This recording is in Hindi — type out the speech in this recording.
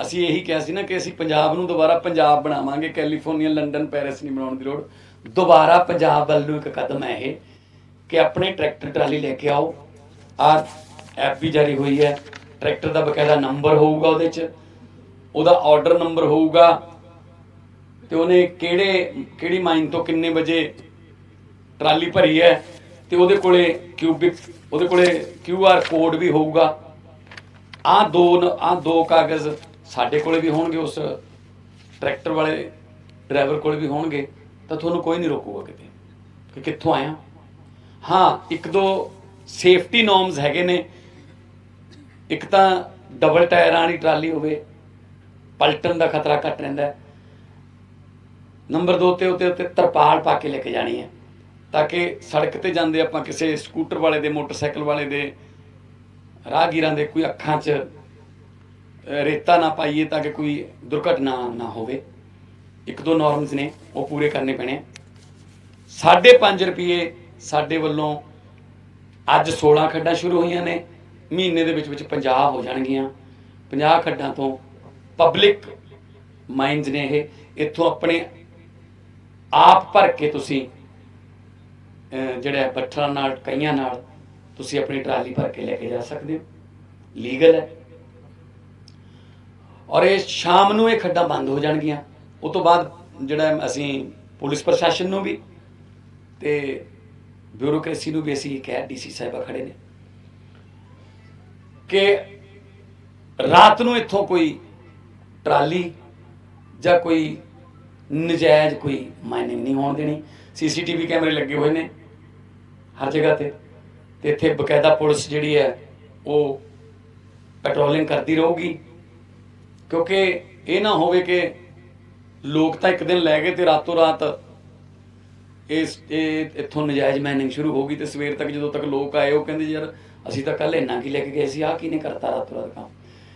ਅਸੀਂ ਇਹੀ ਕਿਹਾ ਸੀ ਨਾ ਕਿ ਅਸੀਂ ਪੰਜਾਬ ਨੂੰ ਦੁਬਾਰਾ ਪੰਜਾਬ ਬਣਾਵਾਂਗੇ, ਕੈਲੀਫੋਰਨੀਆ, ਲੰਡਨ, ਪੈਰਿਸ ਨਹੀਂ ਬਣਾਉਣ ਦੀ ਲੋੜ। ਦੁਬਾਰਾ ਪੰਜਾਬ ਵੱਲ ਨੂੰ ਇੱਕ ਕਦਮ ਹੈ ਇਹ ਕਿ ਆਪਣੇ ਟਰੈਕਟਰ ਟਰਾਲੀ ਲੈ ਕੇ ਆਓ। ਆਰ ਐਪ ਵੀ ਜਾਰੀ ਹੋਈ ਹੈ, ਟਰੈਕਟਰ ਦਾ ਬਕਾਇਦਾ ਨੰਬਰ ਹੋਊਗਾ, ਉਹਦੇ 'ਚ ਉਹਦਾ ਆਰਡਰ ਨੰਬਰ ਹੋਊਗਾ ਤੇ ਉਹਨੇ ਕਿਹੜੀ ਮਾਈਨ ਤੋਂ ਕਿੰਨੇ ਵਜੇ ਟਰਾਲੀ ਭਰੀ ਹੈ ਤੇ ਉਹਦੇ ਕੋਲੇ QR ਕੋਡ ਵੀ ਹੋਊਗਾ। ਆਹ ਦੋ ਕਾਗਜ਼ ਸਾਡੇ ਕੋਲੇ ਵੀ ਹੋਣਗੇ, ਉਸ ਟਰੈਕਟਰ ਵਾਲੇ ਡਰਾਈਵਰ ਕੋਲੇ ਵੀ ਹੋਣਗੇ, ਤਾਂ ਤੁਹਾਨੂੰ ਕੋਈ ਨਹੀਂ ਰੋਕੂਗਾ ਕਿਤੇ ਕਿ ਕਿੱਥੋਂ ਆਇਆ। हाँ, एक दो सेफ्टी नॉर्म्स हैगे ने, एक तो डबल टायर वाली ट्राली होवे, पलटन का खतरा घट रहा है। नंबर 2 ते उत्ते तरपाल पा के लेके जानी है ताकि सड़क ते जांदे आपां किसी स्कूटर वाले दे, मोटरसाइकिल वाले दे, राहगीरां दे कोई अखां च रेता ना पाईए ताकि कोई दुर्घटना ना होवे। एक दो नॉर्म्स ने वो पूरे करने पैने। 5.5 रुपये साढ़े वालों अज 16 खड्डां शुरू हुई ने, महीने दे विच 50 हो जाणगियां। 50 खड्डां तो पब्लिक माइनस ने, यह इत्थों अपने आप भर के तुसीं जिहड़ा पत्थरां नाल कईयां नाल तुसीं अपनी ट्राली भर के लेके जा सकदे हो, लीगल है। और ये शाम नूं ये खड्डां बंद हो जाणगियां। उस तो बाद जिहड़ा असीं पुलिस प्रशासन नूं भी ते ब्यूरोक्रेसी नूं भी असीं कह डीसी साहिबा खड़े ने कि रात नूं इत्थों कोई ट्राली जां कोई नजायज़ कोई माइनिंग नहीं होण देनी। CCTV कैमरे लगे हुए ने हर जगह ते, इत्थे बकायदा पुलिस जिहड़ी है वो पेट्रोलिंग करती रहूगी, क्योंकि ये ना होवे कि लोग तो एक दिन लै गए तो रातों रात इस इत्थों नजायज़ माइनिंग शुरू हो गई। तो सवेर तक जो तक लोग आए वो कहते यार असी तो कल इन्ना की लैके गए, आ किने करता रातों रात काम।